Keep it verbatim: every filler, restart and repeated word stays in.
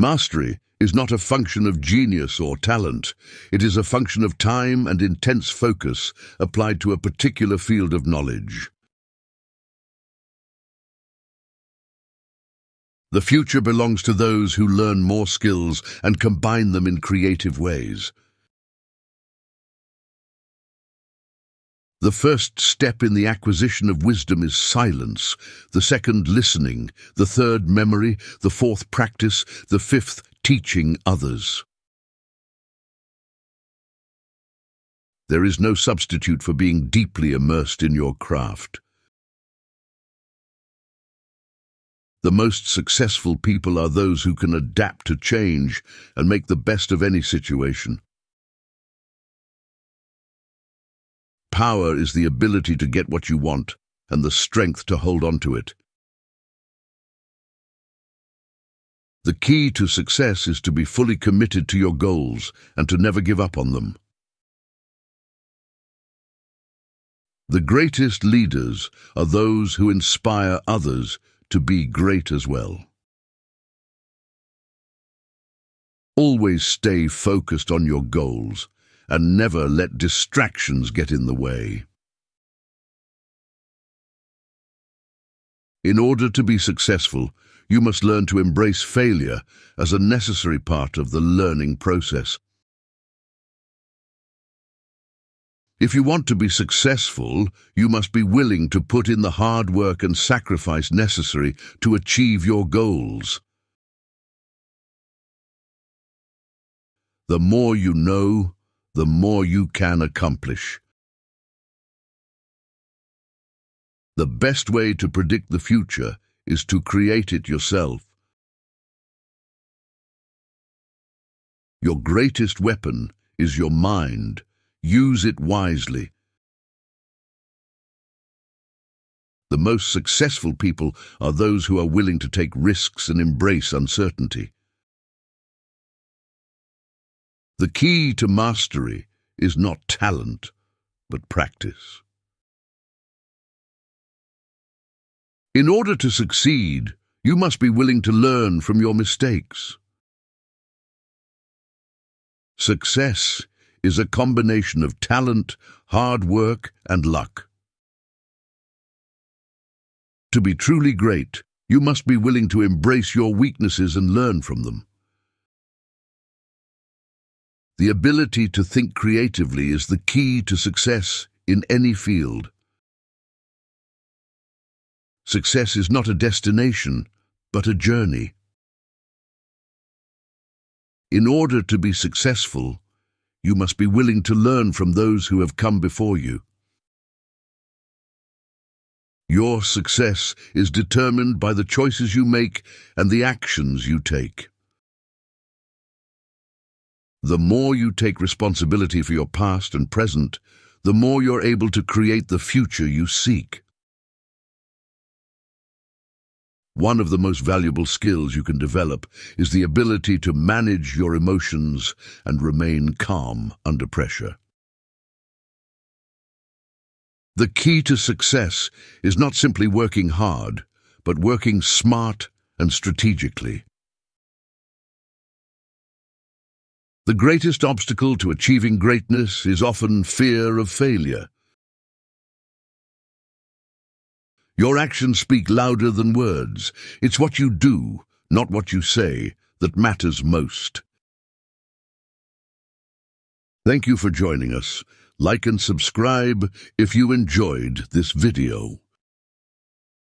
Mastery is not a function of genius or talent. It is a function of time and intense focus applied to a particular field of knowledge. The future belongs to those who learn more skills and combine them in creative ways. The first step in the acquisition of wisdom is silence, the second listening, the third memory, the fourth practice, the fifth teaching others. There is no substitute for being deeply immersed in your craft. The most successful people are those who can adapt to change and make the best of any situation. Power is the ability to get what you want and the strength to hold on to it. The key to success is to be fully committed to your goals and to never give up on them. The greatest leaders are those who inspire others to be great as well. Always stay focused on your goals and never let distractions get in the way. In order to be successful, you must learn to embrace failure as a necessary part of the learning process. If you want to be successful, you must be willing to put in the hard work and sacrifice necessary to achieve your goals. The more you know, the more you can accomplish. The best way to predict the future is to create it yourself. Your greatest weapon is your mind. Use it wisely. The most successful people are those who are willing to take risks and embrace uncertainty. The key to mastery is not talent, but practice. In order to succeed, you must be willing to learn from your mistakes. Success is a combination of talent, hard work, and luck. To be truly great, you must be willing to embrace your weaknesses and learn from them. The ability to think creatively is the key to success in any field. Success is not a destination, but a journey. In order to be successful, you must be willing to learn from those who have come before you. Your success is determined by the choices you make and the actions you take. The more you take responsibility for your past and present, the more you're able to create the future you seek. One of the most valuable skills you can develop is the ability to manage your emotions and remain calm under pressure. The key to success is not simply working hard, but working smart and strategically. The greatest obstacle to achieving greatness is often fear of failure. Your actions speak louder than words. It's what you do, not what you say, that matters most. Thank you for joining us. Like and subscribe if you enjoyed this video.